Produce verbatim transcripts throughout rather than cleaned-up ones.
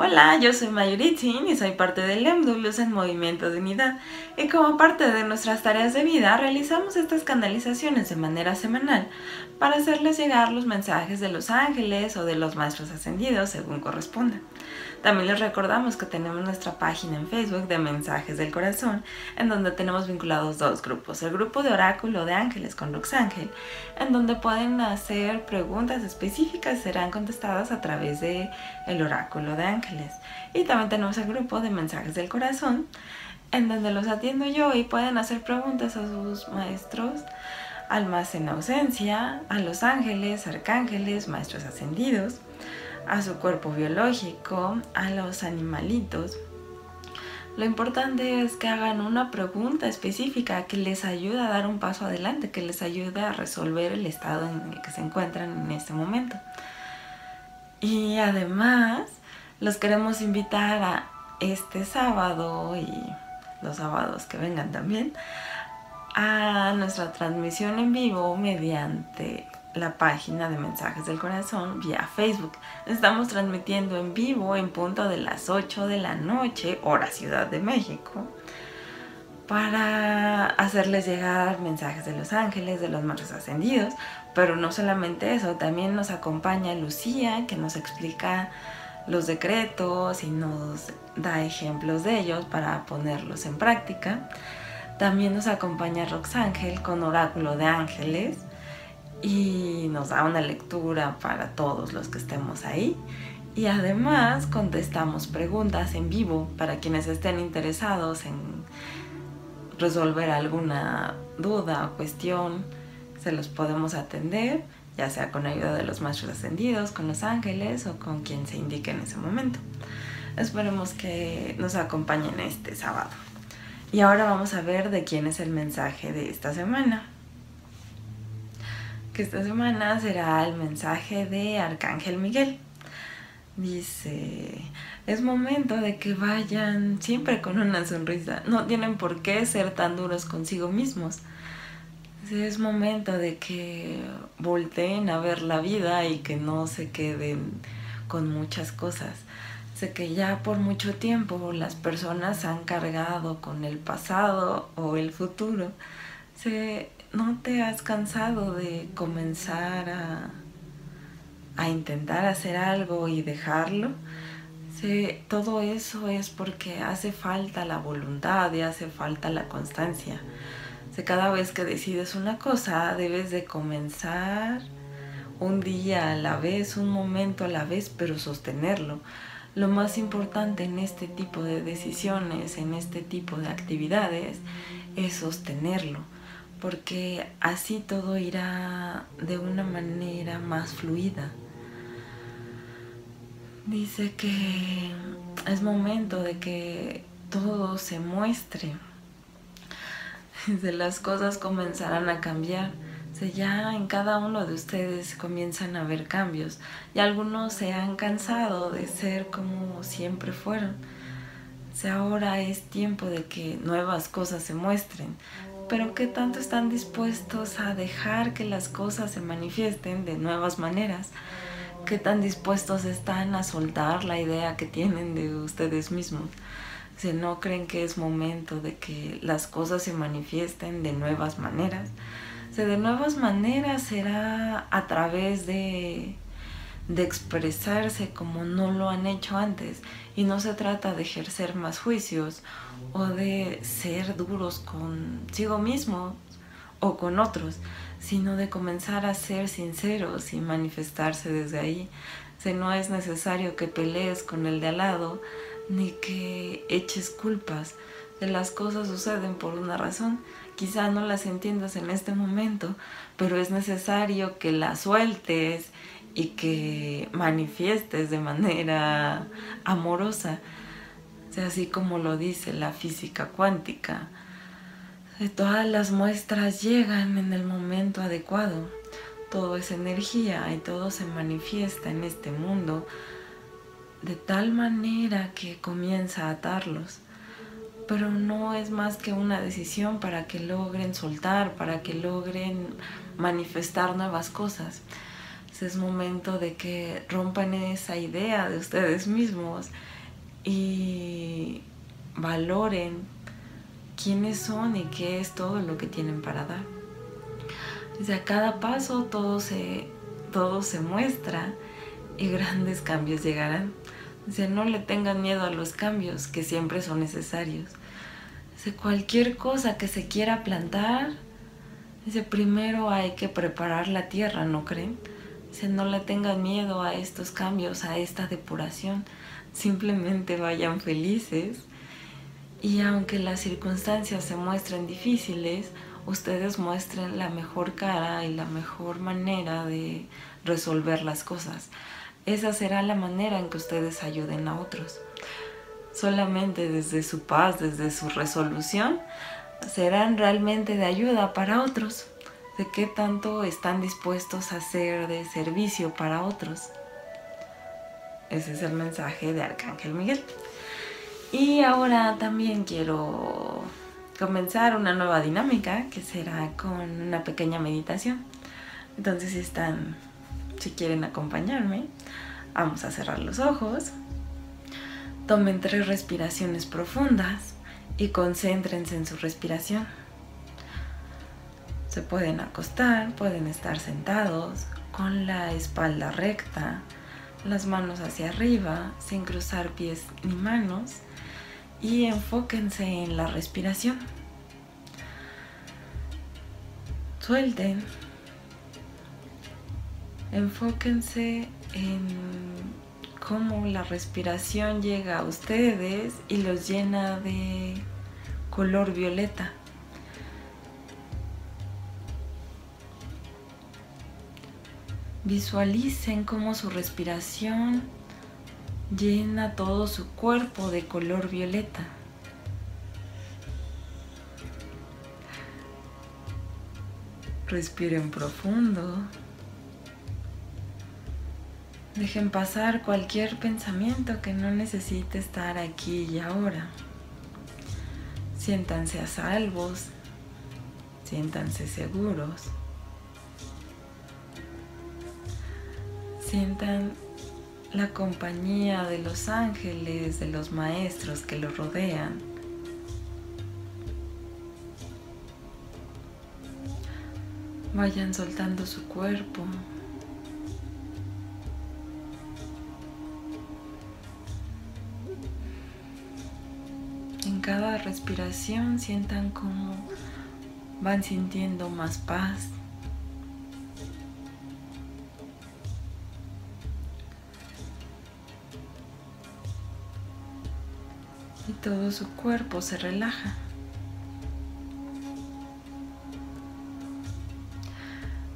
Hola, yo soy Mayuritzin y soy parte del LEMDU, Luz en Movimiento de Unidad, y como parte de nuestras tareas de vida realizamos estas canalizaciones de manera semanal para hacerles llegar los mensajes de los ángeles o de los maestros ascendidos según corresponda. También les recordamos que tenemos nuestra página en Facebook de Mensajes del Corazón, en donde tenemos vinculados dos grupos, el grupo de Oráculo de Ángeles con Roxángel, en donde pueden hacer preguntas específicas, serán contestadas a través de el Oráculo de Ángeles. Y también tenemos el grupo de Mensajes del Corazón, en donde los atiendo yo y pueden hacer preguntas a sus maestros, almas en ausencia, a los ángeles, arcángeles, maestros ascendidos, a su cuerpo biológico, a los animalitos. Lo importante es que hagan una pregunta específica que les ayude a dar un paso adelante, que les ayude a resolver el estado en el que se encuentran en este momento. Y además, los queremos invitar a este sábado y los sábados que vengan también a nuestra transmisión en vivo mediante la página de Mensajes del Corazón vía Facebook. Estamos transmitiendo en vivo en punto de las ocho de la noche, hora Ciudad de México, para hacerles llegar mensajes de los ángeles, de los maestros ascendidos. Pero no solamente eso, también nos acompaña Lucía, que nos explica los decretos y nos da ejemplos de ellos para ponerlos en práctica. También nos acompaña Roxángel con Oráculo de Ángeles y nos da una lectura para todos los que estemos ahí. Y además contestamos preguntas en vivo para quienes estén interesados en resolver alguna duda o cuestión. Se los podemos atender, ya sea con ayuda de los maestros ascendidos, con los ángeles o con quien se indique en ese momento. Esperemos que nos acompañen este sábado. Y ahora vamos a ver de quién es el mensaje de esta semana. Que esta semana será el mensaje de Arcángel Miguel. Dice, es momento de que vayan siempre con una sonrisa. No tienen por qué ser tan duros consigo mismos. Es momento de que volteen a ver la vida y que no se queden con muchas cosas. Sé que ya por mucho tiempo las personas se han cargado con el pasado o el futuro. Sé, ¿no te has cansado de comenzar a, a intentar hacer algo y dejarlo? Sé, todo eso es porque hace falta la voluntad y hace falta la constancia. Cada vez que decides una cosa, debes de comenzar un día a la vez, un momento a la vez, pero sostenerlo. Lo más importante en este tipo de decisiones, en este tipo de actividades, es sostenerlo, porque así todo irá de una manera más fluida. Dice que es momento de que todo se muestre. De las cosas comenzarán a cambiar. O sea, ya en cada uno de ustedes comienzan a haber cambios y algunos se han cansado de ser como siempre fueron. O sea, ahora es tiempo de que nuevas cosas se muestren, pero ¿qué tanto están dispuestos a dejar que las cosas se manifiesten de nuevas maneras? ¿Qué tan dispuestos están a soltar la idea que tienen de ustedes mismos? Si no creen que es momento de que las cosas se manifiesten de nuevas maneras. O sea, de nuevas maneras será a través de, de expresarse como no lo han hecho antes. Y no se trata de ejercer más juicios o de ser duros consigo mismos o con otros, sino de comenzar a ser sinceros y manifestarse desde ahí. O sea, no es necesario que pelees con el de al lado, ni que eches culpas. Las cosas suceden por una razón. Quizá no las entiendas en este momento, pero es necesario que las sueltes y que manifiestes de manera amorosa. O sea, así como lo dice la física cuántica, todas las muestras llegan en el momento adecuado. Todo es energía y todo se manifiesta en este mundo de tal manera que comienza a atarlos, pero no es más que una decisión para que logren soltar, para que logren manifestar nuevas cosas. es momento de que rompan esa idea de ustedes mismos y valoren quiénes son y qué es todo lo que tienen para dar. Desde a cada paso todo se, todo se muestra y grandes cambios llegarán. O sea, no le tengan miedo a los cambios, que siempre son necesarios. Dice, cualquier cosa que se quiera plantar, dice, primero hay que preparar la tierra, ¿no creen? Dice, no le tengan miedo a estos cambios, a esta depuración. Simplemente vayan felices. Y aunque las circunstancias se muestren difíciles, ustedes muestren la mejor cara y la mejor manera de resolver las cosas. Esa será la manera en que ustedes ayuden a otros. Solamente desde su paz, desde su resolución, serán realmente de ayuda para otros. ¿De qué tanto están dispuestos a ser de servicio para otros? Ese es el mensaje de Arcángel Miguel. Y ahora también quiero comenzar una nueva dinámica que será con una pequeña meditación. Entonces, si están... si quieren acompañarme, vamos a cerrar los ojos. Tomen tres respiraciones profundas y concéntrense en su respiración. Se pueden acostar, pueden estar sentados, con la espalda recta, las manos hacia arriba, sin cruzar pies ni manos, y enfóquense en la respiración. Suelten. Enfóquense en cómo la respiración llega a ustedes y los llena de color violeta. Visualicen cómo su respiración llena todo su cuerpo de color violeta. Respiren profundo. Dejen pasar cualquier pensamiento que no necesite estar aquí y ahora. Siéntanse a salvos, siéntanse seguros. Sientan la compañía de los ángeles, de los maestros que los rodean. Vayan soltando su cuerpo. Cada respiración sientan como van sintiendo más paz. Y todo su cuerpo se relaja.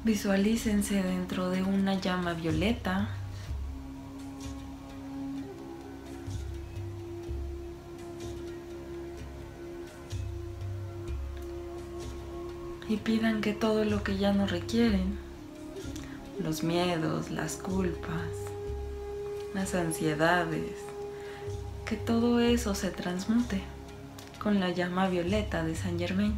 Visualícense dentro de una llama violeta. Y pidan que todo lo que ya no requieren, los miedos, las culpas, las ansiedades, que todo eso se transmute con la llama violeta de Saint Germain.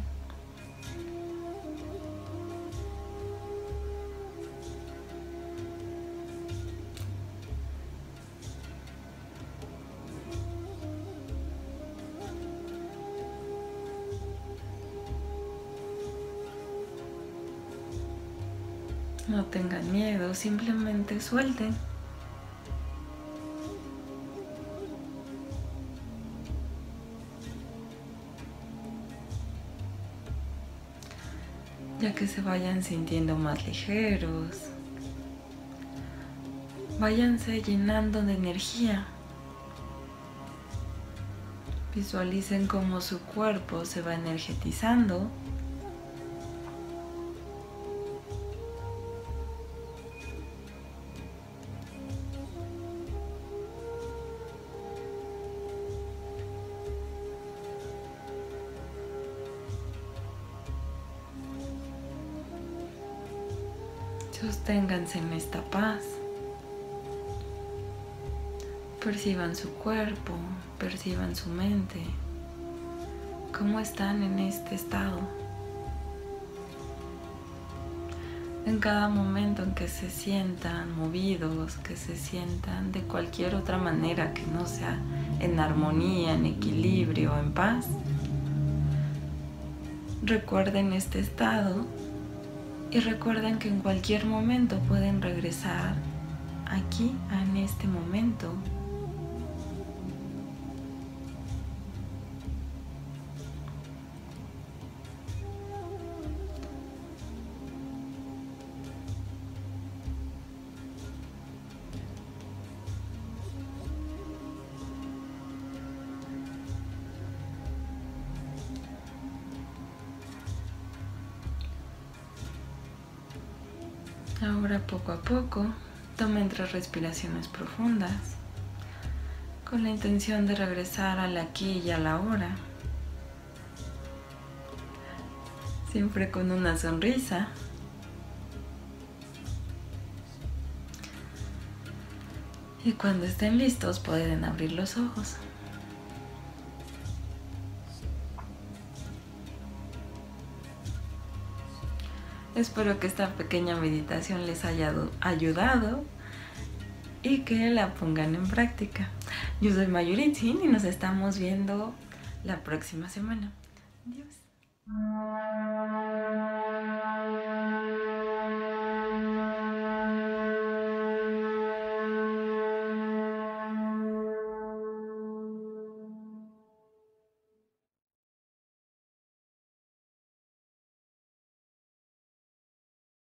No tengan miedo, simplemente suelten. Ya que se vayan sintiendo más ligeros, váyanse llenando de energía. Visualicen cómo su cuerpo se va energetizando. Sosténganse en esta paz, perciban su cuerpo, perciban su mente, cómo están en este estado. en cada momento en que se sientan movidos, que se sientan de cualquier otra manera que no sea en armonía, en equilibrio, en paz. Recuerden este estado y recuerden que en cualquier momento pueden regresar aquí, en este momento. Ahora poco a poco tomen tres respiraciones profundas con la intención de regresar al aquí y a la ahora, siempre con una sonrisa. Y cuando estén listos pueden abrir los ojos. Espero que esta pequeña meditación les haya ayudado y que la pongan en práctica. Yo soy Mayuritzin y nos estamos viendo la próxima semana. Adiós.